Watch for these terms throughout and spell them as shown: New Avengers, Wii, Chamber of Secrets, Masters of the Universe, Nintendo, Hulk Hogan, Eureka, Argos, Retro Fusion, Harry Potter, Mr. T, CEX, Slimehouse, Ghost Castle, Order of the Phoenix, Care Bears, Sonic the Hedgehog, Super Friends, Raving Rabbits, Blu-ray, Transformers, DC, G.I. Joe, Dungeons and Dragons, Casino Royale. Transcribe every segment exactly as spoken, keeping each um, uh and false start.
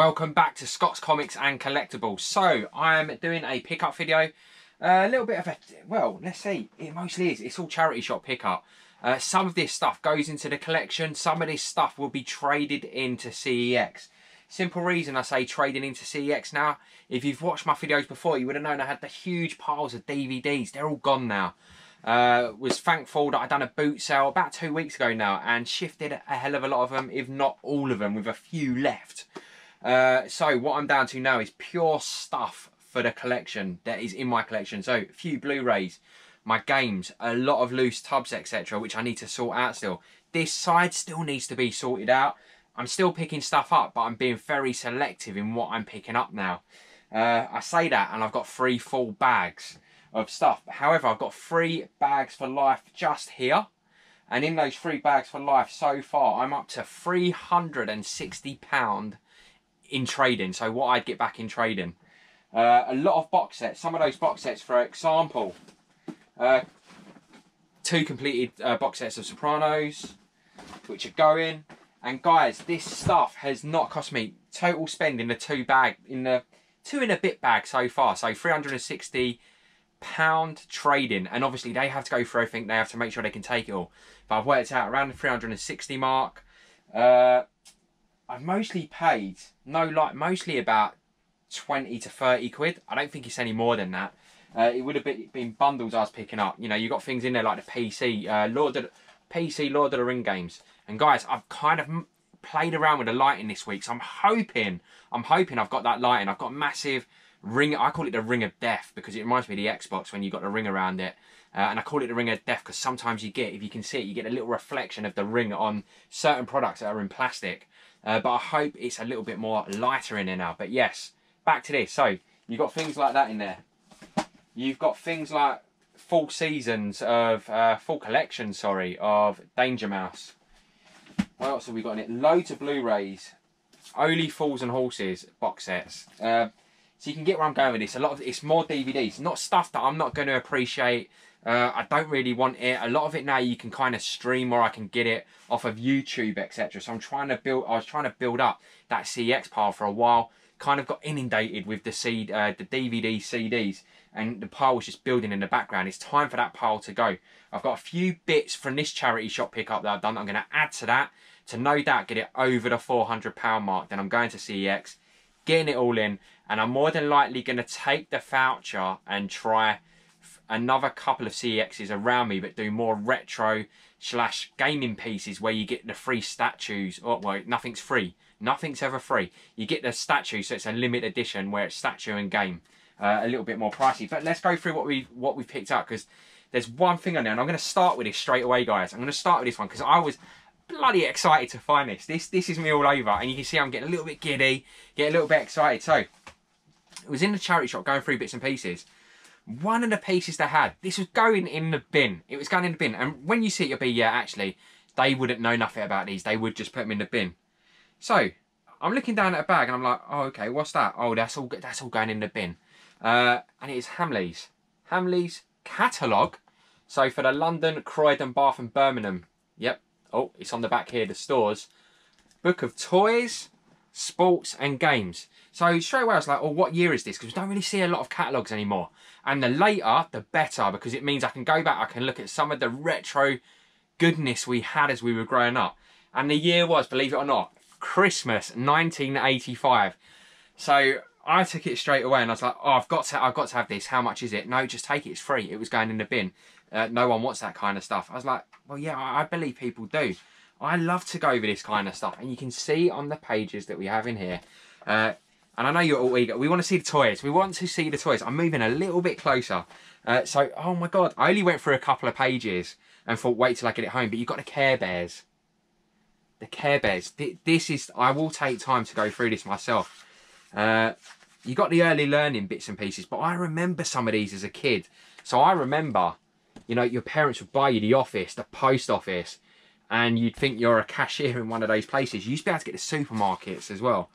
Welcome back to Scott's Comics and Collectibles. So I'm doing a pickup video, uh, a little bit of a, well, let's see, it mostly is, it's all charity shop pickup. Uh, some of this stuff goes into the collection, some of this stuff will be traded into C E X. Simple reason I say trading into C E X now, if you've watched my videos before, you would have known I had the huge piles of D V Ds, they're all gone now. Uh, was thankful that I'd done a boot sale about two weeks ago now and shifted a hell of a lot of them, if not all of them, with a few left. Uh, so what I'm down to now is pure stuff for the collection that is in my collection. So a few Blu-rays, my games, a lot of loose tubs, et cetera, which I need to sort out still. This side still needs to be sorted out. I'm still picking stuff up, but I'm being very selective in what I'm picking up now. Uh, I say that and I've got three full bags of stuff. However, I've got three bags for life just here. And in those three bags for life so far, I'm up to three hundred and sixty pounds in trading, so what I'd get back in trading. Uh, a lot of box sets, some of those box sets, for example, uh, two completed uh, box sets of Sopranos, which are going. And guys, this stuff has not cost me, total spend in the two bag, in the two and a bit bag so far, so three hundred and sixty pound trading. And obviously they have to go through everything, they have to make sure they can take it all. But I've worked out around the three hundred and sixty mark. Uh, I've mostly paid, no like, mostly about twenty to thirty quid. I don't think it's any more than that. Uh, it would have been, been bundles I was picking up. You know, you got things in there like the P C, uh, Lord of the, P C Lord of the Ring games. And guys, I've kind of played around with the lighting this week. So I'm hoping, I'm hoping I've got that lighting. I've got massive ring, I call it the Ring of Death because it reminds me of the Xbox when you got the ring around it. Uh, and I call it the Ring of Death because sometimes you get, if you can see it, you get a little reflection of the ring on certain products that are in plastic. Uh, but I hope it's a little bit more lighter in there now. But yes, back to this. So you've got things like that in there. You've got things like full seasons of, uh, full collection, sorry, of Danger Mouse. What else have we got in it? Loads of Blu-rays. Only Fools and Horses box sets. Uh, so you can get where I'm going with this. A lot of it's more D V Ds, not stuff that I'm not going to appreciate. Uh, I don't really want it. A lot of it now you can kind of stream, or I can get it off of YouTube, et cetera. So I'm trying to build. I was trying to build up that C E X pile for a while. Kind of got inundated with the C D, uh, the D V D, C Ds, and the pile was just building in the background. It's time for that pile to go. I've got a few bits from this charity shop pickup that I've done. That I'm going to add to that to no doubt get it over the four hundred pound mark. Then I'm going to C E X, getting it all in, and I'm more than likely going to take the voucher and try another couple of C E Xs around me, but do more retro slash gaming pieces where you get the free statues. Or, well, nothing's free. Nothing's ever free. You get the statue, so it's a limited edition where it's statue and game. Uh, a little bit more pricey. But let's go through what we what we picked up, because there's one thing on there, and I'm going to start with this straight away, guys. I'm going to start with this one because I was bloody excited to find this. This this is me all over, and you can see I'm getting a little bit giddy, getting a little bit excited. So it was in the charity shop going through bits and pieces. One of the pieces they had, this was going in the bin. It was going in the bin. And when you see it, you'll be, yeah, actually, they wouldn't know nothing about these. They would just put them in the bin. So I'm looking down at a bag and I'm like, oh, okay, what's that? Oh, that's all that's all going in the bin. Uh, and it is Hamleys. Hamleys catalogue. So for the London, Croydon, Bath and Birmingham. Yep. Oh, it's on the back here, the stores. Book of toys, sports and games. So straight away I was like, oh, what year is this? Because we don't really see a lot of catalogues anymore. And the later, the better, because it means I can go back, I can look at some of the retro goodness we had as we were growing up. And the year was, believe it or not, Christmas nineteen eighty-five. So I took it straight away and I was like, oh, I've got to, I've got to have this. How much is it? No, just take it, it's free. It was going in the bin. Uh, no one wants that kind of stuff. I was like, well, yeah, I, I believe people do. I love to go over this kind of stuff. And you can see on the pages that we have in here. Uh, and I know you're all eager. We want to see the toys. We want to see the toys. I'm moving a little bit closer. Uh, so, oh my God, I only went through a couple of pages and thought, wait till I get it home. But you've got the Care Bears. The Care Bears. This is, I will take time to go through this myself. Uh, you got the early learning bits and pieces. But I remember some of these as a kid. So I remember, you know, your parents would buy you the office, the post office. And you'd think you're a cashier in one of those places. You used to be able to get to supermarkets as well.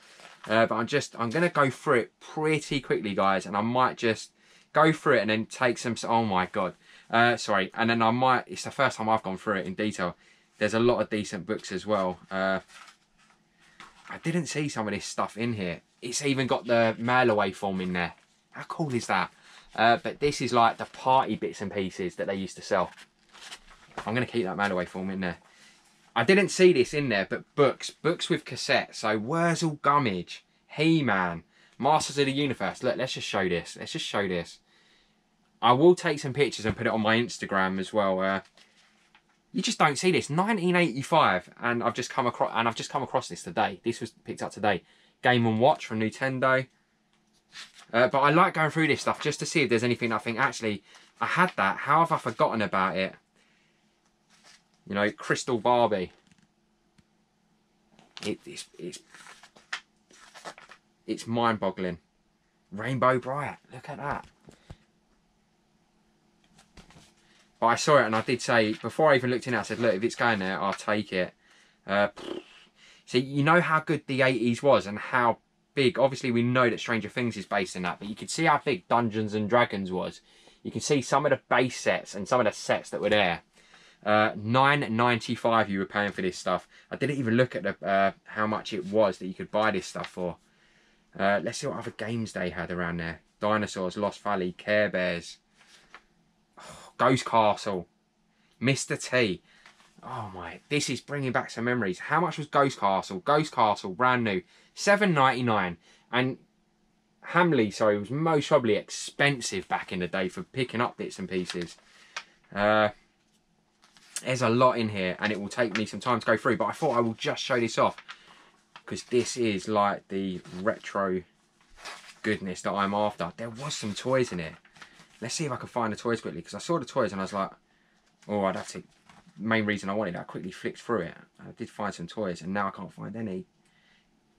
Uh, but I'm just, I'm going to go through it pretty quickly, guys. And I might just go through it and then take some, oh my God. Uh, sorry. And then I might, it's the first time I've gone through it in detail. There's a lot of decent books as well. Uh, I didn't see some of this stuff in here. It's even got the mail away form in there. How cool is that? Uh, but this is like the party bits and pieces that they used to sell. I'm going to keep that mail away form in there. I didn't see this in there, but books. Books with cassettes. So Wurzel Gummidge, He-Man, Masters of the Universe. Look, let's just show this. Let's just show this. I will take some pictures and put it on my Instagram as well. Uh, you just don't see this. nineteen eighty-five, and I've just come across and I've just come across this today. This was picked up today. Game and Watch from Nintendo. Uh, but I like going through this stuff just to see if there's anything I think, actually, I had that. How have I forgotten about it? You know, Crystal Barbie. It, it's it's it's mind-boggling. Rainbow Bright. Look at that. But I saw it and I did say, before I even looked in it, I said, look, if it's going there, I'll take it. Uh, so you know how good the eighties was and how big. Obviously, we know that Stranger Things is based on that, but you could see how big Dungeons and Dragons was. You can see some of the base sets and some of the sets that were there. Uh, nine ninety-five you were paying for this stuff. I didn't even look at the, uh, how much it was that you could buy this stuff for. Uh, let's see what other games they had around there. Dinosaurs, Lost Valley, Care Bears. Ghost Castle, Mister T. Oh my, this is bringing back some memories. How much was Ghost Castle? Ghost Castle, brand new, seven ninety-nine. And Hamleys, sorry, was most probably expensive back in the day for picking up bits and pieces. Uh, there's a lot in here, and it will take me some time to go through. But I thought I will just show this off because this is like the retro goodness that I'm after. There was some toys in it. Let's see if I can find the toys quickly, because I saw the toys and I was like, oh, I'd have to, main reason I wanted it, I quickly flicked through it. I did find some toys and now I can't find any.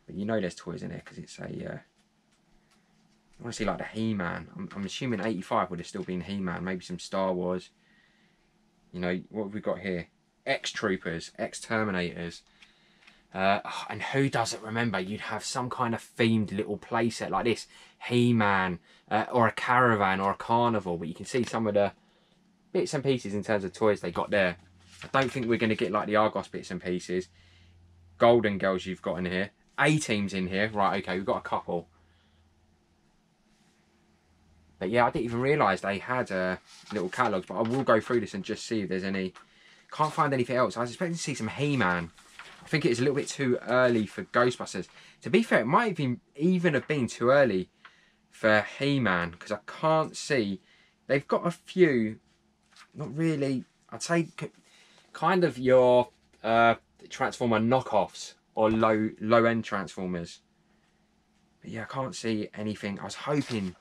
But you know there's toys in there because it's a, uh, I want to see like the He-Man. I'm, I'm assuming eighty-five would have still been He-Man, maybe some Star Wars. You know, what have we got here? Ex-Troopers, Ex-Terminators. Uh, and who doesn't remember, you'd have some kind of themed little playset like this. He-Man, uh, or a caravan, or a carnival. But you can see some of the bits and pieces in terms of toys they got there. I don't think we're going to get like the Argos bits and pieces. Golden Girls you've got in here. A-Team's in here. Right, okay, we've got a couple. But yeah, I didn't even realise they had uh, little catalogues. But I will go through this and just see if there's any. Can't find anything else. I was expecting to see some He-Man. I think it is a little bit too early for Ghostbusters. To be fair, it might even, even have been too early for He-Man, because I can't see. They've got a few, not really, I'd say kind of your uh, Transformer knockoffs or low, low-end Transformers. But yeah, I can't see anything. I was hoping,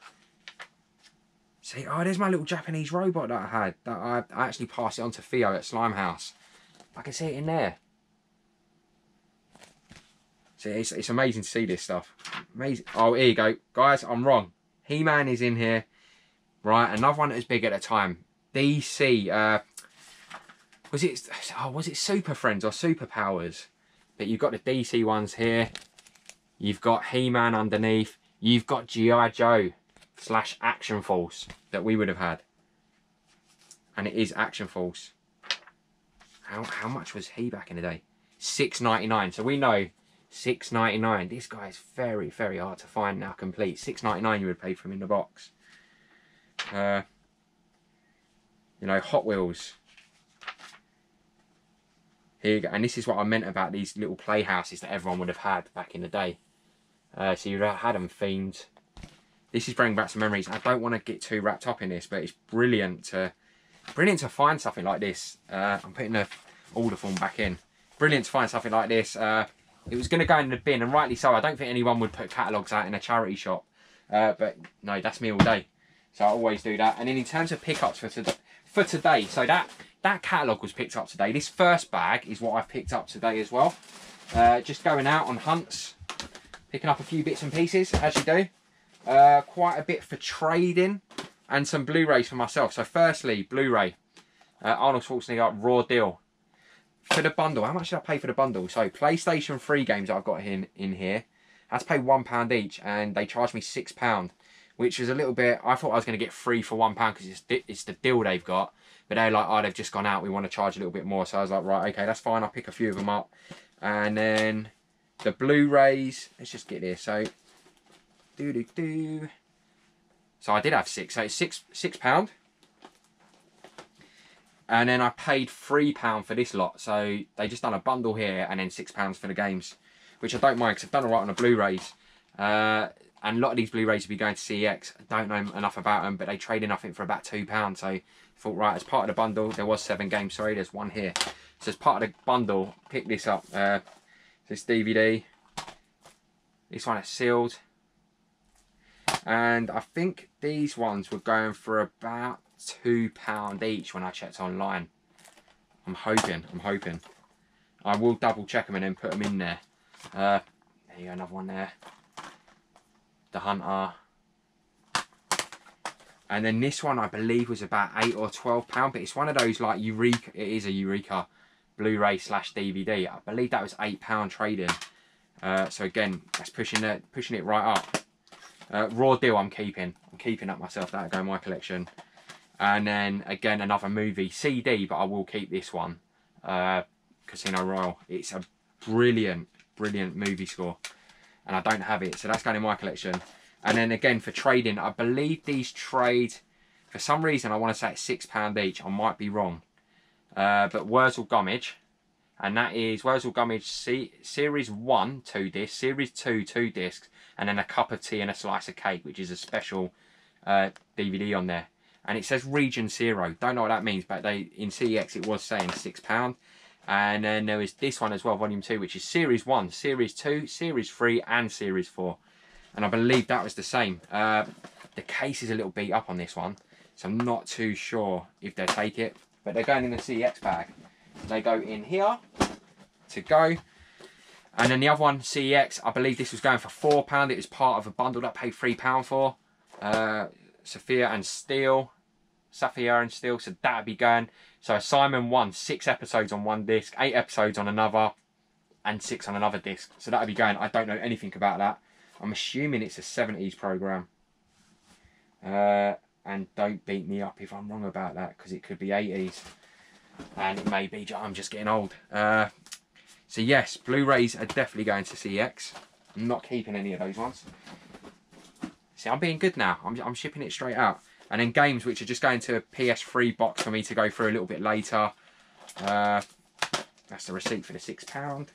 see, oh, there's my little Japanese robot that I had, that I, I actually passed it on to Theo at Slimehouse. I can see it in there. It's, it's amazing to see this stuff. Amazing. Oh, here you go. Guys, I'm wrong. He-Man is in here. Right, another one that was big at the time. D C. Uh, was it oh, was it Super Friends or Superpowers? But you've got the D C ones here. You've got He-Man underneath. You've got G I Joe slash Action Force that we would have had. And it is Action Force. How, how much was he back in the day? six ninety-nine. So we know... six ninety-nine. This guy is very, very hard to find now. Complete. six ninety-nine. You would pay for him in the box. Uh, you know, Hot Wheels. Here you go. And this is what I meant about these little playhouses that everyone would have had back in the day. Uh, so you would have had them themed. This is bringing back some memories. I don't want to get too wrapped up in this, but it's brilliant to brilliant to find something like this. Uh, I'm putting the order form back in. Brilliant to find something like this. Uh, It was going to go in the bin, and rightly so. I don't think anyone would put catalogues out in a charity shop. Uh, but no, that's me all day. So I always do that. And then in terms of pickups for, to for today, so that, that catalogue was picked up today. This first bag is what I picked up today as well. Uh, just going out on hunts, picking up a few bits and pieces, as you do. Uh, quite a bit for trading, and some Blu-rays for myself. So firstly, Blu-ray. Uh, Arnold Schwarzenegger, Raw Deal. For the bundle, how much did I pay for the bundle? So PlayStation three games that I've got in, in here, I had to pay one pound each, and they charged me six pounds, which was a little bit, I thought I was going to get free for one pound because it's, it's the deal they've got, but they're like, oh, they've just gone out, we want to charge a little bit more. So I was like, right, okay, that's fine, I'll pick a few of them up. And then the Blu-rays. Let's just get there. So, do do do. So I did have six. So it's six six pound. And then I paid three pound for this lot. So they just done a bundle here, and then six pounds for the games, which I don't mind because I've done all right on the Blu-rays. Uh, and a lot of these Blu-rays will be going to C E X. I don't know enough about them, but they trade in I think for about two pounds. So I thought, right, as part of the bundle, there was seven games. Sorry, there's one here. So as part of the bundle, pick this up. Uh, this D V D. This one is sealed. And I think these ones were going for about two pound each when I checked online. I'm hoping, I'm hoping. I will double check them and then put them in there. Uh, there you go, another one there. The Hunter. And then this one I believe was about eight or twelve pound, but it's one of those like Eureka, it is a Eureka Blu-ray slash D V D. I believe that was eight pound trading. Uh, so again, that's pushing that, pushing it right up. Uh, Raw Deal I'm keeping. I'm keeping up myself, that'll go in my collection. And then again another movie C D, but I will keep this one. Uh, Casino Royale. It's a brilliant, brilliant movie score. And I don't have it, so that's going in my collection. And then again for trading, I believe these trade for some reason I want to say it's six pound each. I might be wrong. Uh, but Wurzel Gummidge, and that is Wurzel Gummidge C series one two discs, series two two discs, and then a cup of tea and a slice of cake, which is a special uh, D V D on there. And it says region zero. Don't know what that means, but they in C E X it was saying six pound. And then there is this one as well, volume two, which is series one, series two, series three, and series four. And I believe that was the same. Uh, the case is a little beat up on this one, so I'm not too sure if they'll take it. But they're going in the C E X bag. They go in here to go. And then the other one, C E X, I believe this was going for four pound. It was part of a bundle that I paid three pound for. Uh, Sophia and Steel. Sapphire and Steel, so that'd be going. So Simon won six episodes on one disc, eight episodes on another, and six on another disc. So that'd be going. I don't know anything about that. I'm assuming it's a seventies program. Uh, and don't beat me up if I'm wrong about that, because it could be eighties, and it may be. I'm just getting old. Uh, so yes, Blu-rays are definitely going to C E X. I'm not keeping any of those ones. See, I'm being good now. I'm I'm shipping it straight out. And then games, which are just going to a P S three box for me to go through a little bit later. Uh, that's the receipt for the six pound.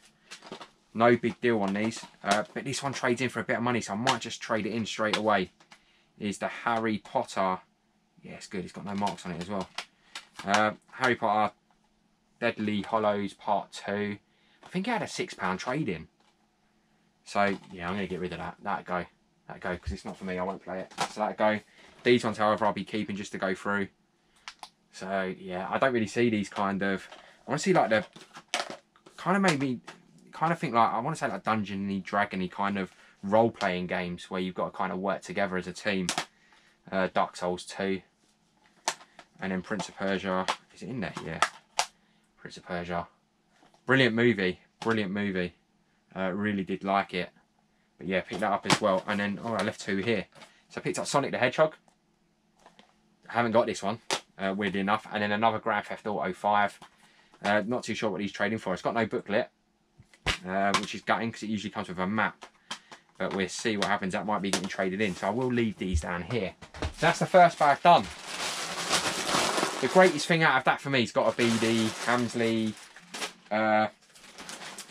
No big deal on these. Uh, but this one trades in for a bit of money, so I might just trade it in straight away. Is the Harry Potter. Yeah, it's good. It's got no marks on it as well. Uh, Harry Potter Deadly Hollows Part two. I think it had a six pound trade in. So, yeah, I'm going to get rid of that. That'll go. That'll go, because it's not for me. I won't play it. So that'll go. These ones, however, I'll be keeping just to go through. So, yeah, I don't really see these kind of... I want to see, like, the... Kind of made me... Kind of think, like, I want to say, like, dungeon-y, dragon-y kind of role-playing games where you've got to kind of work together as a team. Uh, Dark Souls two. And then Prince of Persia. Is it in there? Yeah. Prince of Persia. Brilliant movie. Brilliant movie. Uh, really did like it. But, yeah, picked that up as well. And then, oh, I left two here. So I picked up Sonic the Hedgehog. I haven't got this one, uh, weirdly enough. And then another Grand Theft Auto five. Uh, not too sure what he's trading for. It's got no booklet, uh, which is gutting because it usually comes with a map. But we'll see what happens. That might be getting traded in. So I will leave these down here. So that's the first bag done. The greatest thing out of that for me has got to be the Hamleys uh,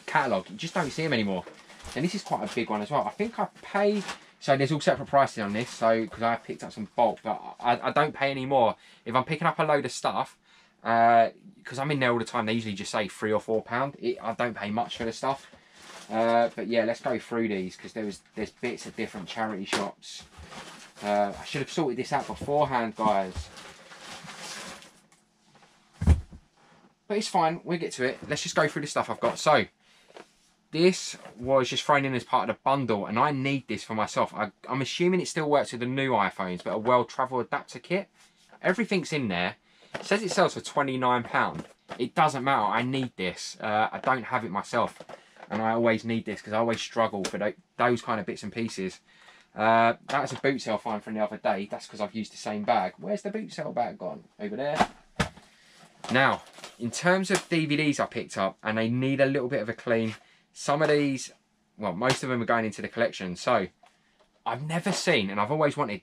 catalogue. You just don't see them anymore. And this is quite a big one as well. I think I paid... So there's all separate pricing on this, so because I picked up some bulk, but I, I don't pay any more. If I'm picking up a load of stuff, because uh, I'm in there all the time, they usually just say three or four pound. It, I don't pay much for the stuff. Uh, but yeah, let's go through these because there was there's bits of different charity shops. Uh, I should have sorted this out beforehand, guys. But it's fine. We'll get to it. Let's just go through the stuff I've got. So. This was just thrown in as part of the bundle, and I need this for myself. I, I'm assuming it still works with the new iPhones, but a World Travel Adapter Kit. Everything's in there. It says it sells for twenty-nine pounds. It doesn't matter. I need this. Uh, I don't have it myself, and I always need this because I always struggle for th those kind of bits and pieces. Uh, that's a boot sale find from the other day. That's because I've used the same bag. Where's the boot sale bag gone? Over there. Now, in terms of D V Ds I picked up, and they need a little bit of a clean... Some of these well, most of them are going into the collection. So I've never seen, and I've always wanted,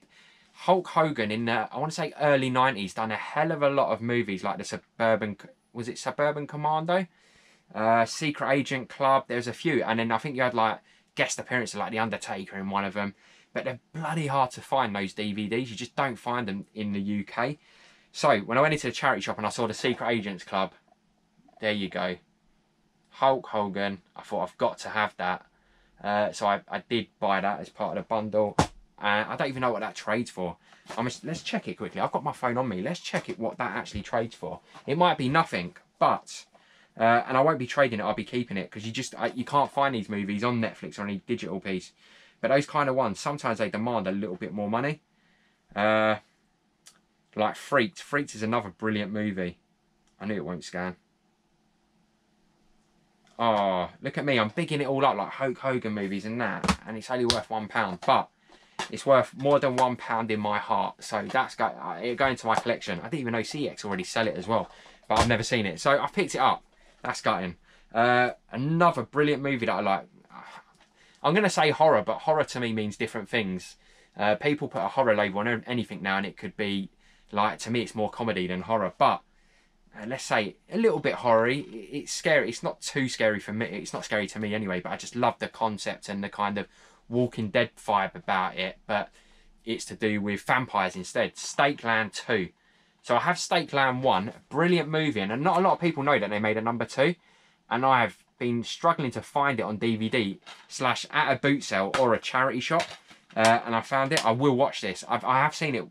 Hulk Hogan in the, I want to say early nineties, done a hell of a lot of movies like the Suburban, was it Suburban Commando? Uh, Secret Agent Club, there's a few. And then I think you had like guest appearances like The Undertaker in one of them. But they're bloody hard to find, those D V Ds. You just don't find them in the U K. So when I went into the charity shop and I saw the Secret Agents Club, there you go, Hulk Hogan, I thought I've got to have that. Uh, so I, I did buy that as part of the bundle. Uh, I don't even know what that trades for. I'm just, let's check it quickly. I've got my phone on me. Let's check it, what that actually trades for. It might be nothing, but... Uh, and I won't be trading it, I'll be keeping it, because you just uh, you can't find these movies on Netflix or any digital piece. But those kind of ones, sometimes they demand a little bit more money. Uh, like Freaked. Freaked is another brilliant movie. I knew it won't scan. Oh, look at me. I'm bigging it all up, like Hulk Hogan movies and that. And it's only worth one pound, but it's worth more than one pound in my heart. So that's go uh, it'll go into my collection. I didn't even know C E X already sell it as well, but I've never seen it. So I picked it up. That's gutting. Uh, another brilliant movie that I like. I'm going to say horror, but horror to me means different things. Uh, people put a horror label on anything now, and it could be, like, to me it's more comedy than horror. But uh, let's say a little bit horror-y. It's scary. It's not too scary for me. It's not scary to me anyway, but I just love the concept and the kind of Walking Dead vibe about it. But it's to do with vampires instead. Stake Land two. So I have Stake Land one, brilliant movie, and not a lot of people know that they made a number two, and I have been struggling to find it on D V D slash at a boot sale or a charity shop, uh, and I found it. I will watch this. I've, I have seen it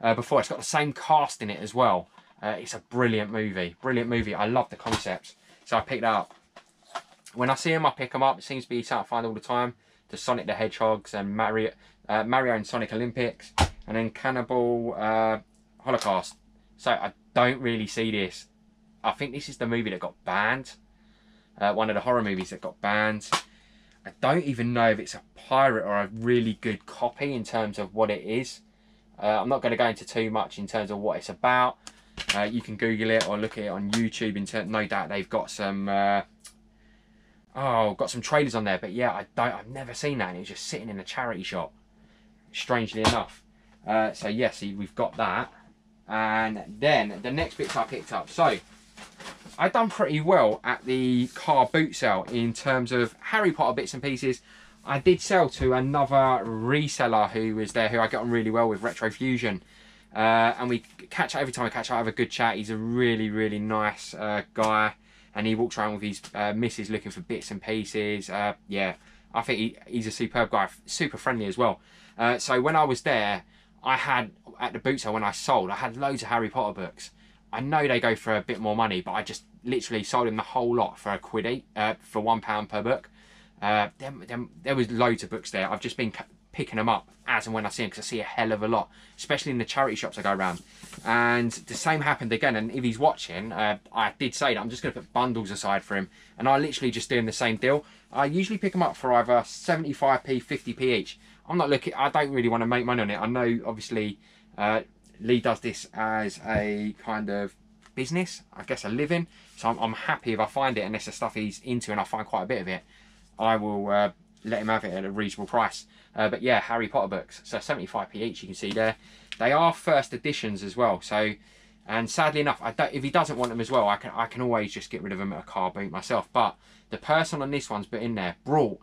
uh, before. It's got the same cast in it as well. Uh, it's a brilliant movie, brilliant movie. I love the concepts, so I picked that up. When I see them, I pick them up. It seems to be something I find all the time. The Sonic the Hedgehogs and Mario, uh, Mario and Sonic Olympics, and then Cannibal uh, Holocaust. So I don't really see this. I think this is the movie that got banned. Uh, one of the horror movies that got banned. I don't even know if it's a pirate or a really good copy in terms of what it is. Uh, I'm not going to go into too much in terms of what it's about. Uh, you can Google it or look at it on YouTube. In term, no doubt they've got some... Uh, oh, got some trailers on there. But yeah, I don't, I've never seen that. And it was just sitting in a charity shop, strangely enough. Uh, so yeah, see, we've got that. And then the next bits I picked up. So I've done pretty well at the car boot sale in terms of Harry Potter bits and pieces. I did sell to another reseller who was there, who I got on really well with, Retro Fusion. Uh, and we catch up every time we catch up, have a good chat. He's a really, really nice uh, guy. And he walks around with his uh, missus looking for bits and pieces. Uh, yeah, I think he, he's a superb guy, super friendly as well. Uh, so when I was there, I had, at the boot sale when I sold, I had loads of Harry Potter books. I know they go for a bit more money, but I just literally sold them the whole lot for a quid each, uh, for one pound per book. Uh, them, them, there was loads of books there. I've just been picking them up as and when I see them, because I see a hell of a lot, especially in the charity shops I go around. And the same happened again, and if he's watching, uh, I did say that I'm just going to put bundles aside for him, and I literally just doing the same deal. I usually pick them up for either seventy-five p, fifty p each. I'm not looking, I don't really want to make money on it. I know, obviously, uh, Lee does this as a kind of business, I guess a living. So I'm, I'm happy if I find it, and it's the stuff he's into and I find quite a bit of it, I will uh, let him have it at a reasonable price. Uh, but yeah, Harry Potter books. So seventy-five p each, you can see there. They are first editions as well. So, and sadly enough, I don't, if he doesn't want them as well, I can, I can always just get rid of them at a car boot myself. But the person on this one's put in there, brought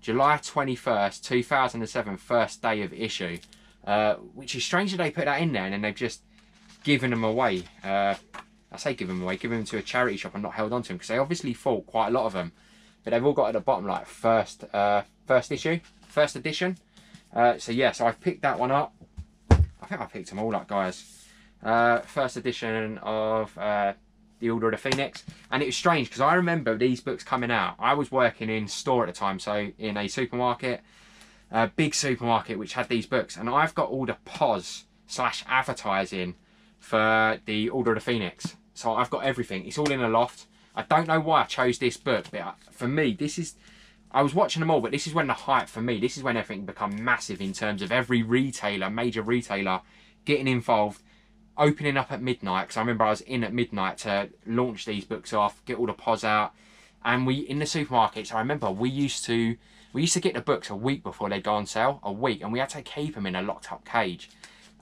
July twenty-first, two thousand seven, first day of issue, uh, which is strange that they put that in there and then they've just given them away. Uh, I say give them away, give them to a charity shop and not held on to them, because they obviously fought quite a lot of them, but they've all got at the bottom like first uh, first issue, first edition. Uh, so yeah, so I've picked that one up. I think I picked them all up, guys. Uh, first edition of uh, the Order of the Phoenix. And it was strange because I remember these books coming out. I was working in store at the time, so in a supermarket, a big supermarket which had these books, and I've got all the P O S slash advertising for the Order of the Phoenix. So I've got everything. It's all in a loft. I don't know why I chose this book, but for me, this is, I was watching them all, but this is when the hype for me, this is when everything become massive in terms of every retailer, major retailer getting involved, opening up at midnight, because I remember I was in at midnight to launch these books off, get all the P O S out, and we in the supermarkets, I remember we used to we used to get the books a week before they'd go on sale, a week, and we had to keep them in a locked up cage.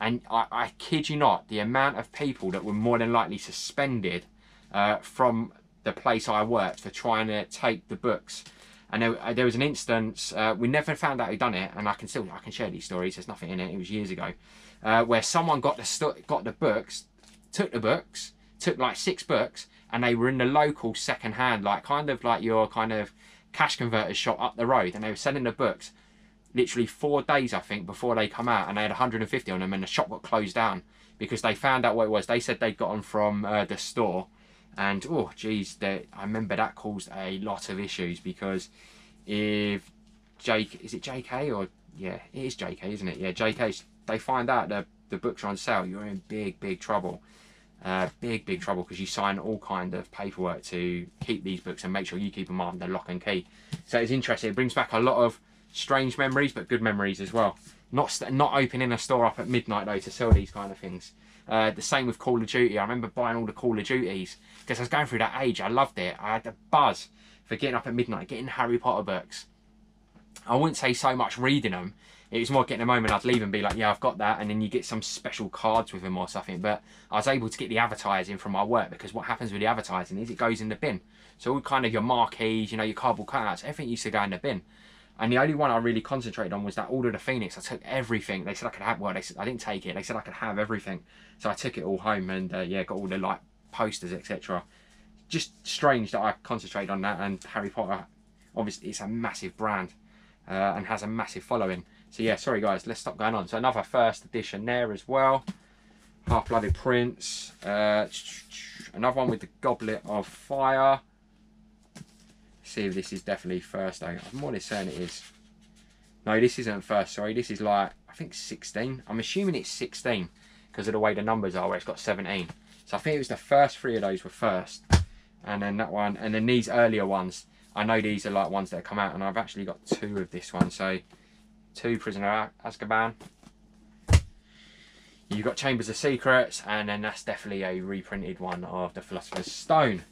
And I, I kid you not, the amount of people that were more than likely suspended uh, from the place I worked for trying to take the books. And there, there was an instance, uh, we never found out who done it, and I can still I can share these stories, there's nothing in it, it was years ago, uh, where someone got the, got the books, took the books, took like six books, and they were in the local second-hand, like kind of like your kind of cash converter shop up the road, and they were selling the books literally four days, I think, before they come out, and they had a hundred and fifty on them, and the shop got closed down because they found out what it was. They said they'd got them from uh, the store, and oh geez, they, I remember that caused a lot of issues, because if Jake, is it J K or, yeah, it is J K, isn't it? Yeah, J K, they find out the, the books are on sale, you're in big, big trouble. Uh, big, big trouble, because you sign all kind of paperwork to keep these books and make sure you keep them under lock and key. So it's interesting, it brings back a lot of strange memories, but good memories as well. Not not opening a store up at midnight though to sell these kind of things. Uh, the same with Call of Duty. I remember buying all the Call of Duties because I was going through that age. I loved it. I had the buzz for getting up at midnight, getting Harry Potter books. I wouldn't say so much reading them. It was more getting a moment I'd leave and be like, yeah, I've got that. And then you get some special cards with them or something. But I was able to get the advertising from my work, because what happens with the advertising is it goes in the bin. So all kind of your marquees, you know, your cardboard cutouts, everything used to go in the bin. And the only one I really concentrated on was that Order of the Phoenix. I took everything. They said I could have, well, they said, I didn't take it. They said I could have everything. So I took it all home and, uh, yeah, got all the, like, posters, et cetera. Just strange that I concentrated on that. And Harry Potter, obviously, it's a massive brand uh, and has a massive following. So, yeah, sorry, guys. Let's stop going on. So another first edition there as well. Half-Blood Prince. Uh, another one with the Goblet of Fire. See if this is definitely first though. I'm more than certain it is. No, this isn't first, sorry. This is like, I think sixteen. I'm assuming it's sixteen because of the way the numbers are where it's got seventeen. So I think it was the first three of those were first. And then that one, and then these earlier ones. I know these are like ones that come out, and I've actually got two of this one. So two Prisoner of Azkaban. You've got Chambers of Secrets, and then that's definitely a reprinted one of the Philosopher's Stone.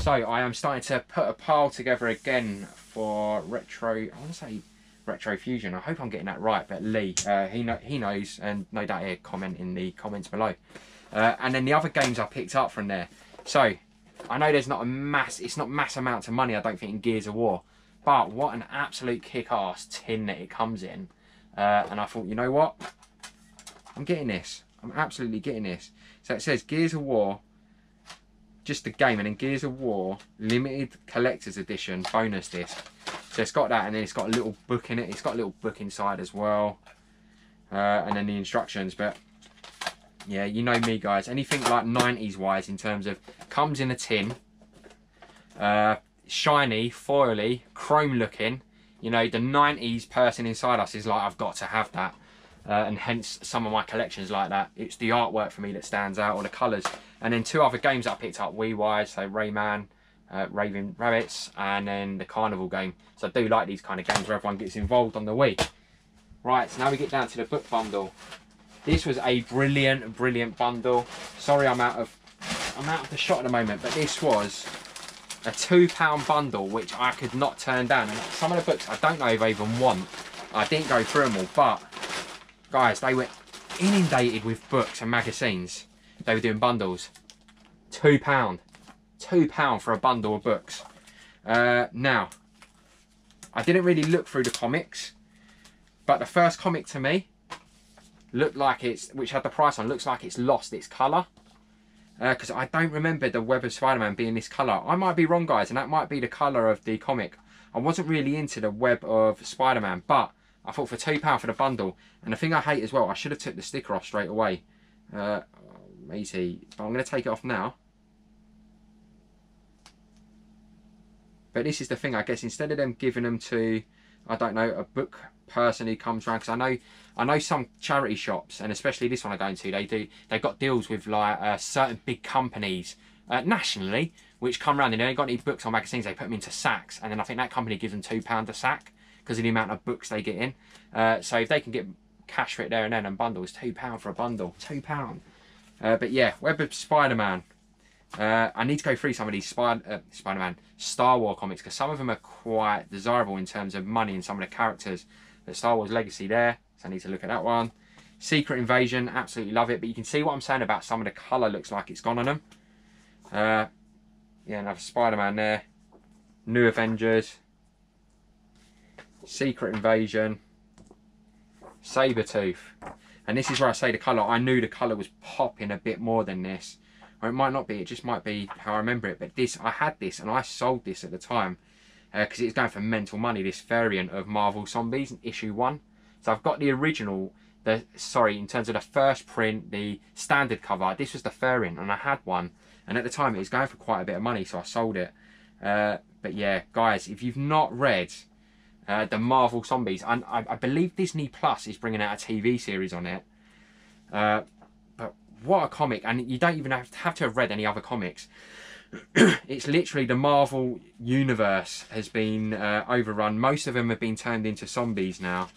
So I am starting to put a pile together again for Retro, I want to say Retro Fusion. I hope I'm getting that right, but Lee, uh, he, know, he knows, and no doubt he'll comment in the comments below. Uh, and then the other games I picked up from there. So I know there's not a mass, it's not mass amounts of money, I don't think, in Gears of War. But what an absolute kick-ass tin that it comes in. Uh, and I thought, you know what? I'm getting this. I'm absolutely getting this. So it says Gears of War, just the game, and then Gears of War limited collector's edition bonus disc. So it's got that, and then it's got a little book in it. It's got a little book inside as well, uh, and then the instructions. But yeah, you know me, guys, anything like nineties wise in terms of comes in a tin, uh, shiny, foily, chrome looking, you know, the nineties person inside us is like, I've got to have that. Uh, and hence some of my collections like that. It's the artwork for me that stands out, or the colours. And then two other games that I picked up Wii-wise, so Rayman, uh, Raving Rabbits, and then the Carnival game. So I do like these kind of games where everyone gets involved on the Wii. Right, so now we get down to the book bundle. This was a brilliant, brilliant bundle. Sorry, I'm out of I'm out of the shot at the moment, but this was a two pound bundle which I could not turn down. And some of the books I don't know if I even want. I didn't go through them all, but guys, they were inundated with books and magazines. They were doing bundles. Two pound. Two pound for a bundle of books. Uh, now, I didn't really look through the comics, but the first comic to me looked like it's, which had the price on, looks like it's lost its colour. Because uh, I don't remember the Web of Spider-Man being this colour. I might be wrong, guys, and that might be the colour of the comic. I wasn't really into the Web of Spider-Man, but I thought for two pounds for the bundle. And the thing I hate as well, I should have took the sticker off straight away. Uh, matey, but I'm going to take it off now. But this is the thing, I guess, instead of them giving them to, I don't know, a book person who comes around, because I know, I know some charity shops, and especially this one I go into, they do, they've got deals with like uh, certain big companies uh, nationally, which come around and they ain't got any books or magazines, they put them into sacks, and then I think that company gives them two pounds a sack, because of the amount of books they get in. Uh, so if they can get cash for it there and then, and bundles, two pounds for a bundle, two pounds. Uh, but yeah, Web of Spider-Man, Uh, I need to go through some of these Spider, uh, Spider-Man Star Wars comics, because some of them are quite desirable in terms of money and some of the characters. The Star Wars Legacy there, so I need to look at that one. Secret Invasion, absolutely love it, but you can see what I'm saying about some of the colour looks like it's gone on them. Uh, yeah, another Spider-Man there. New Avengers. Secret Invasion. Sabretooth. And this is where I say the colour. I knew the colour was popping a bit more than this. Or it might not be, it just might be how I remember it. But this, I had this and I sold this at the time because uh, it was going for mental money, this variant of Marvel Zombies, issue one. So I've got the original, the sorry, in terms of the first print, the standard cover. This was the variant and I had one. And at the time it was going for quite a bit of money, so I sold it. Uh, but yeah, guys, if you've not read uh, the Marvel Zombies, and I, I believe Disney Plus is bringing out a T V series on it. Uh, but what a comic, and you don't even have to have, to have read any other comics. It's literally the Marvel Universe has been uh, overrun. Most of them have been turned into zombies now,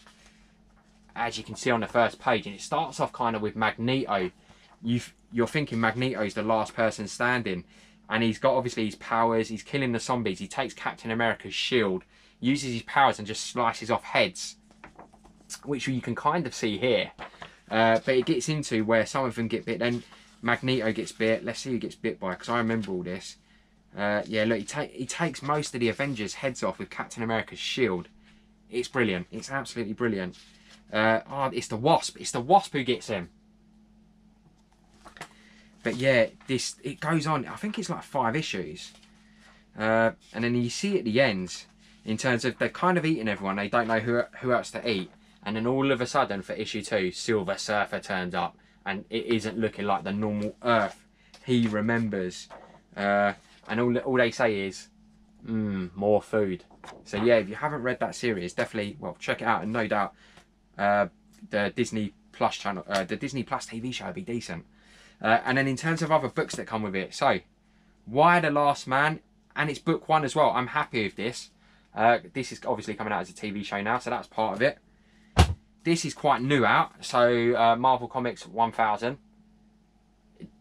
as you can see on the first page. And it starts off kind of with Magneto. You've, you're thinking Magneto's the last person standing. And he's got, obviously, his powers. He's killing the zombies. He takes Captain America's shield, uses his powers and just slices off heads, which you can kind of see here. Uh, but it gets into where some of them get bit. Then Magneto gets bit. Let's see who gets bit by, because I remember all this. Uh, yeah, look, he, ta he takes most of the Avengers' heads off with Captain America's shield. It's brilliant. It's absolutely brilliant. Uh, oh, it's the Wasp. It's the Wasp who gets him. But yeah, this, it goes on. I think it's like five issues. Uh, and then you see at the end, in terms of they're kind of eating everyone. They don't know who, who else to eat. And then all of a sudden for issue two, Silver Surfer turns up. And it isn't looking like the normal Earth he remembers. Uh, and all, all they say is, mmm, more food. So yeah, if you haven't read that series, definitely, well, check it out. And no doubt uh, the Disney Plus channel, uh, the Disney Plus T V show would be decent. Uh, and then in terms of other books that come with it, so Why the Last Man, and it's book one as well. I'm happy with this. Uh, this is obviously coming out as a T V show now, so that's part of it. This is quite new out, so uh, Marvel Comics one thousand.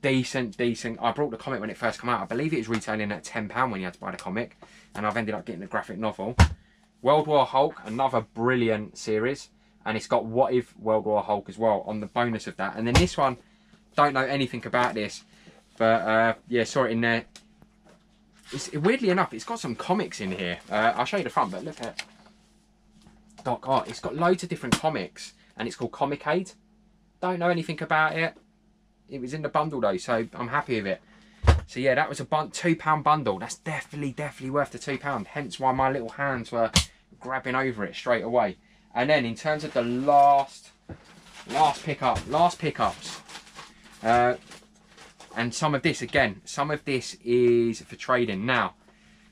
Decent, decent. I brought the comic when it first came out. I believe it was retailing at ten pounds when you had to buy the comic, and I've ended up getting the graphic novel. World War Hulk, another brilliant series, and it's got What If World War Hulk as well on the bonus of that. And then this one, don't know anything about this, but uh, yeah, saw it in there. It's, weirdly enough, it's got some comics in here. Uh, I'll show you the front, but look at Doc Art. It's got loads of different comics, and it's called Comic Aid. Don't know anything about it. It was in the bundle though, so I'm happy with it. So yeah, that was a bun two pound bundle. That's definitely, definitely worth the two pounds. Hence why my little hands were grabbing over it straight away. And then in terms of the last, last pickup, last pickups. Uh, and some of this, again, some of this is for trading. Now,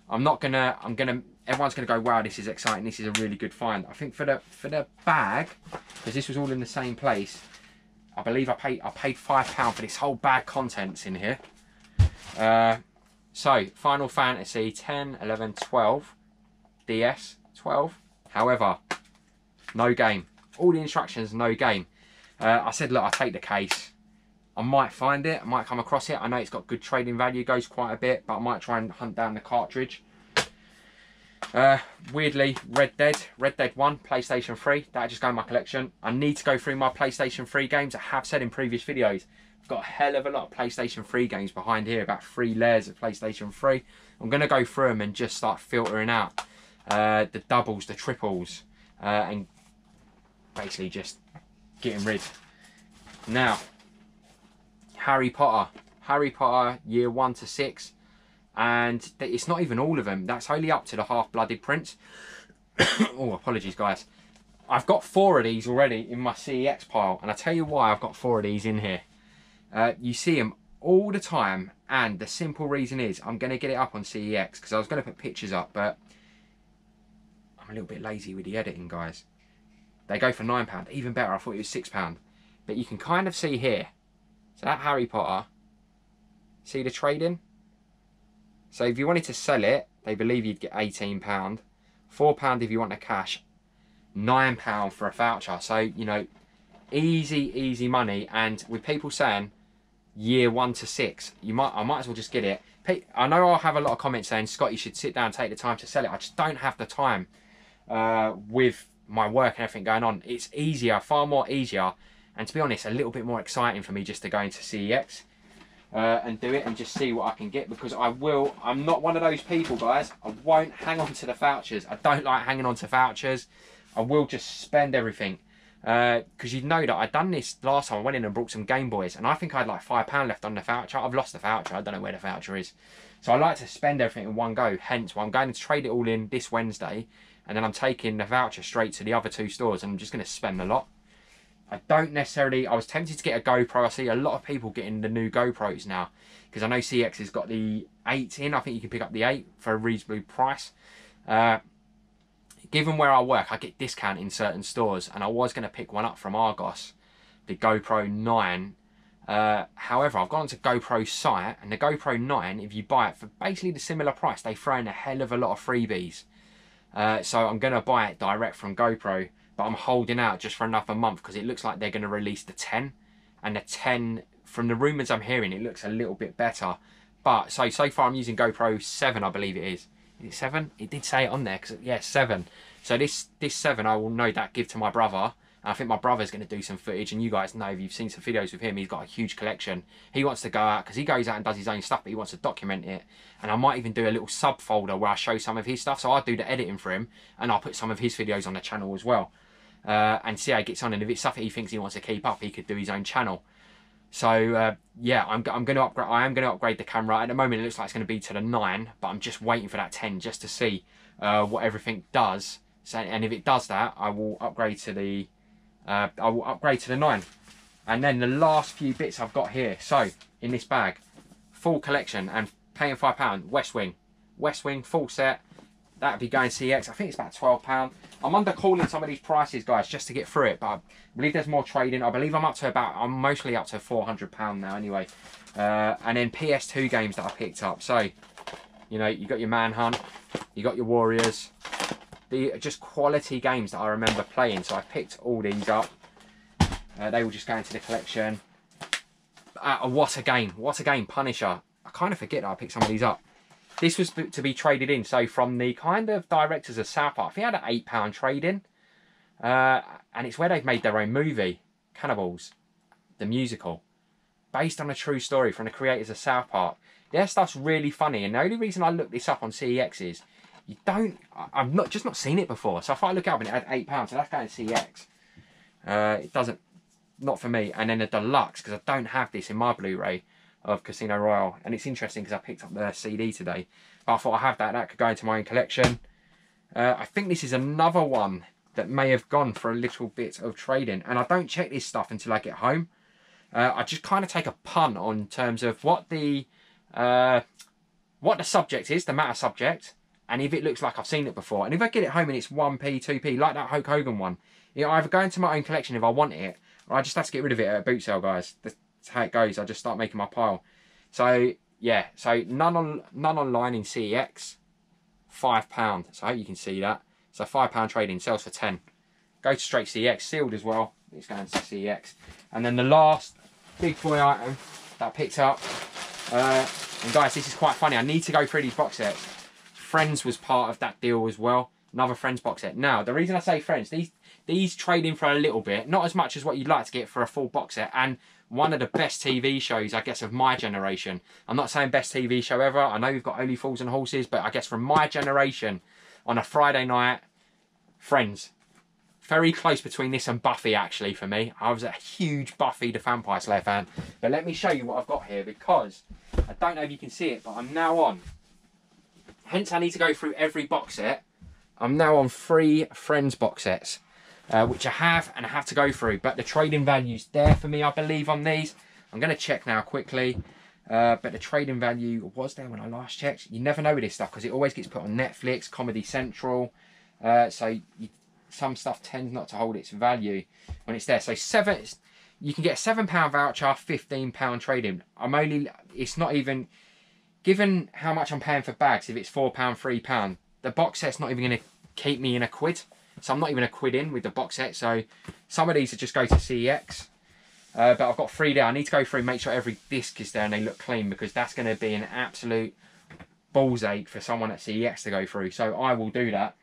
I'm not gonna, I'm gonna, everyone's gonna go, wow, this is exciting, this is a really good find. I think for the, for the bag, because this was all in the same place, I believe I paid, I paid five pounds for this whole bag, contents in here. Uh, so, Final Fantasy ten, eleven, twelve, D S, twelve. However, no game. All the instructions, no game. Uh, I said, look, I'll take the case. I might find it, I might come across it. I know it's got good trading value, goes quite a bit, but I might try and hunt down the cartridge. Uh, weirdly, Red Dead, Red Dead one, PlayStation three, that just go in my collection. I need to go through my PlayStation three games. I have said in previous videos, I've got a hell of a lot of PlayStation three games behind here, about three layers of PlayStation three. I'm gonna go through them and just start filtering out uh, the doubles, the triples, uh, and basically just getting rid. Now, Harry Potter, Harry Potter year one to six, and it's not even all of them. That's only up to the Half-Blood Prince. Oh, apologies, guys. I've got four of these already in my C E X pile, and I tell you why I've got four of these in here. Uh, you see them all the time, and the simple reason is I'm going to get it up on C E X because I was going to put pictures up, but I'm a little bit lazy with the editing, guys. They go for nine pound, even better. I thought it was six pound, but you can kind of see here. So that Harry Potter, see the trading? So if you wanted to sell it, they believe you'd get eighteen pounds, four pounds if you want the cash, nine pounds for a voucher. So, you know, easy, easy money. And with people saying, year one to six. You might, I might as well just get it. I know I'll have a lot of comments saying, Scott, you should sit down and take the time to sell it. I just don't have the time uh, with my work and everything going on. It's easier, far more easier, and to be honest, a little bit more exciting for me just to go into C E X uh, and do it and just see what I can get, because I will, I'm not one of those people, guys. I won't hang on to the vouchers. I don't like hanging on to vouchers. I will just spend everything. Because uh, you know that I'd done this last time. I went in and brought some Game Boys, and I think I had like five pounds left on the voucher. I've lost the voucher. I don't know where the voucher is. So I like to spend everything in one go, hence why I'm going to trade it all in this Wednesday, and then I'm taking the voucher straight to the other two stores, and I'm just going to spend a lot. I don't necessarily... I was tempted to get a GoPro. I see a lot of people getting the new GoPros now, because I know C E X has got the eight in. I think you can pick up the eight for a reasonable price. Uh... Given where I work, I get discount in certain stores, and I was going to pick one up from Argos, the GoPro nine. Uh, however, I've gone to GoPro's site, and the GoPro nine, if you buy it for basically the similar price, they throw in a hell of a lot of freebies. Uh, so I'm going to buy it direct from GoPro, but I'm holding out just for another month, because it looks like they're going to release the ten. And the ten, from the rumours I'm hearing, it looks a little bit better. But so, so far I'm using GoPro seven, I believe it is. Is it seven? It did say it on there, because yeah, seven. So this this seven I will no doubt give to my brother. And I think my brother's going to do some footage, and you guys know, if you've seen some videos with him, he's got a huge collection. He wants to go out, because he goes out and does his own stuff, but he wants to document it. And I might even do a little subfolder where I show some of his stuff. So I'll do the editing for him, and I'll put some of his videos on the channel as well. Uh, and see how he gets on, and if it's stuff that he thinks he wants to keep up, he could do his own channel. So uh, yeah, I'm, I'm going to upgrade. I am going to upgrade the camera. At the moment, it looks like it's going to be to the nine, but I'm just waiting for that ten just to see uh, what everything does. So, and if it does that, I will upgrade to the uh, I will upgrade to the nine. And then the last few bits I've got here. So in this bag, full collection and paying five pound. West Wing, West Wing full set. That'd be going C E X. I think it's about twelve pounds. I'm undercalling some of these prices, guys, just to get through it. But I believe there's more trading. I believe I'm up to about, I'm mostly up to four hundred pounds now anyway. Uh, and then P S two games that I picked up. So, you know, you got your Manhunt, you got your Warriors. The just quality games that I remember playing. So I picked all these up. Uh, they will just go into the collection. Uh, what a game. What a game. Punisher. I kind of forget that I picked some of these up. This was to be traded in, so from the kind of directors of South Park, he had an eight pound trade in, uh, and it's where they've made their own movie, Cannibals, the musical, based on a true story from the creators of South Park. Their stuff's really funny, and the only reason I looked this up on C E X is, you don't, I've not, just not seen it before, so if I look up and it had eight pounds, so that's going to C E X. Uh, it doesn't, not for me, and then the deluxe, because I don't have this in my Blu-ray, of Casino Royale. And it's interesting because I picked up the C D today, but I thought I have that, that could go into my own collection. uh, I think this is another one that may have gone for a little bit of trading, and I don't check this stuff until I get home. uh, I just kind of take a punt on terms of what the uh, what the subject is, the matter subject, and if it looks like I've seen it before, and if I get it home and it's one p, two p, like that Hulk Hogan one, you know, I either go into my own collection if I want it, or I just have to get rid of it at a boot sale, guys. The, That's how it goes. I just start making my pile. So yeah, so none on none online in C E X, five pounds. So I hope you can see that. So five pound trading, sells for ten. Go to straight C E X, sealed as well. It's going to C E X. And then the last big boy item that I picked up, uh, and guys, this is quite funny. I need to go through these box sets. Friends was part of that deal as well. Another Friends box set. Now, the reason I say Friends, these these trade in for a little bit, not as much as what you'd like to get for a full box set, and one of the best T V shows, I guess, of my generation. I'm not saying best T V show ever. I know we've got Only Fools and Horses, but I guess from my generation, on a Friday night, Friends. Very close between this and Buffy, actually, for me. I was a huge Buffy the Vampire Slayer fan. But let me show you what I've got here, because I don't know if you can see it, but I'm now on. Hence, I need to go through every box set. I'm now on three Friends box sets. Uh, which I have, and I have to go through, but the trading value's there for me, I believe, on these. I'm going to check now quickly, uh, but the trading value was there when I last checked. You never know with this stuff, because it always gets put on Netflix, Comedy Central, uh, so you, some stuff tends not to hold its value when it's there. So seven, you can get a seven pound voucher, fifteen pound trading. I'm only, it's not even, given how much I'm paying for bags, if it's four pound, three pound, the box set's not even going to keep me in a quid. So I'm not even a quid in with the box set. So some of these are just go to C E X. Uh, but I've got three there. I need to go through and make sure every disc is there and they look clean, because that's going to be an absolute balls ache for someone at C E X to go through. So I will do that.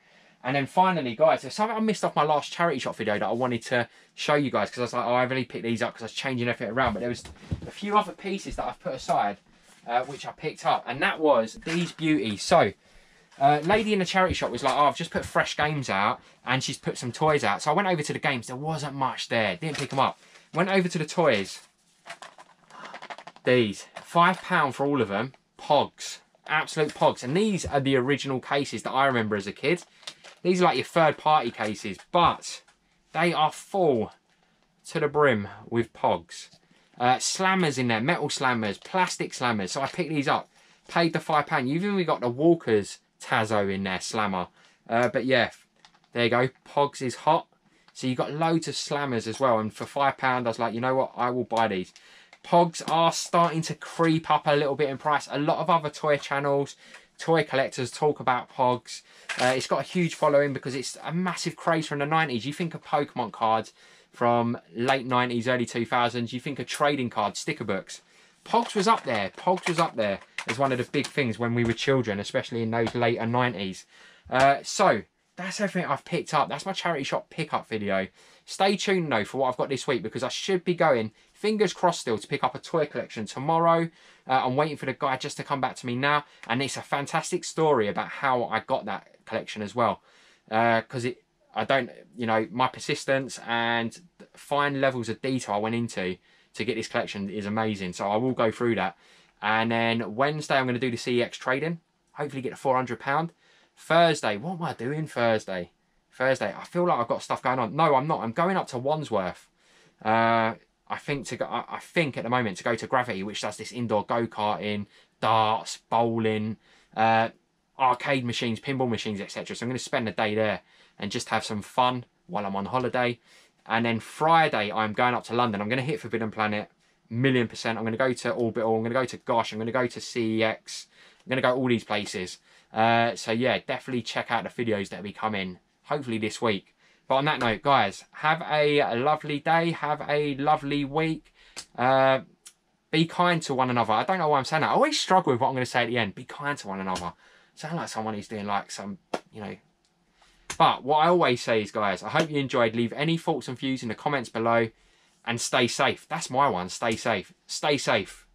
And then finally, guys, there's something I missed off my last charity shop video that I wanted to show you guys, because I was like, oh, I really picked these up because I was changing everything around. But there was a few other pieces that I've put aside, uh, which I picked up, and that was these beauties. So uh, lady in the charity shop was like, oh, I've just put fresh games out, and she's put some toys out. So I went over to the games. There wasn't much there. Didn't pick them up. Went over to the toys. These, five pounds for all of them. Pogs. Absolute pogs. And these are the original cases that I remember as a kid. These are like your third party cases, but they are full to the brim with pogs. Uh, slammers in there, metal slammers, plastic slammers. So I picked these up, paid the five pounds. You've even got the Walker's Tazo in there, slammer. Uh, but yeah, there you go. Pogs is hot. So you've got loads of slammers as well. And for five pounds, I was like, you know what? I will buy these. Pogs are starting to creep up a little bit in price. A lot of other toy channels, toy collectors talk about Pogs. Uh, it's got a huge following because it's a massive craze from the nineties. You think of Pokemon cards from late nineties, early two thousands. You think of trading cards, sticker books. Pogs was up there. Pogs was up there as one of the big things when we were children, especially in those later nineties. Uh, so that's everything I've picked up. That's my charity shop pickup video. Stay tuned though for what I've got this week, because I should be going, fingers crossed still, to pick up a toy collection tomorrow. Uh, I'm waiting for the guy just to come back to me now. And it's a fantastic story about how I got that collection as well. Because uh, it, I don't, you know, my persistence and fine levels of detail I went into to get this collection is amazing. So I will go through that. And then Wednesday I'm going to do the C E X trading. Hopefully get the four hundred pound. Thursday, what am I doing Thursday? Thursday, I feel like I've got stuff going on. No, I'm not. I'm going up to Wandsworth. Uh, I think to go, I think at the moment to go to Gravity, which does this indoor go-karting, darts, bowling, uh, arcade machines, pinball machines, et cetera. So I'm going to spend the day there and just have some fun while I'm on holiday. And then Friday, I'm going up to London. I'm going to hit Forbidden Planet, million percent. I'm going to go to Orbital. I'm going to go to Gosh. I'm going to go to C E X. I'm going to go all these places. Uh, so yeah, definitely check out the videos that will be coming, hopefully this week. But on that note, guys, have a lovely day. Have a lovely week. Uh, be kind to one another. I don't know why I'm saying that. I always struggle with what I'm going to say at the end. Be kind to one another. I sound like someone who's doing like some, you know. But what I always say is, guys, I hope you enjoyed. Leave any thoughts and views in the comments below. And stay safe. That's my one. Stay safe. Stay safe.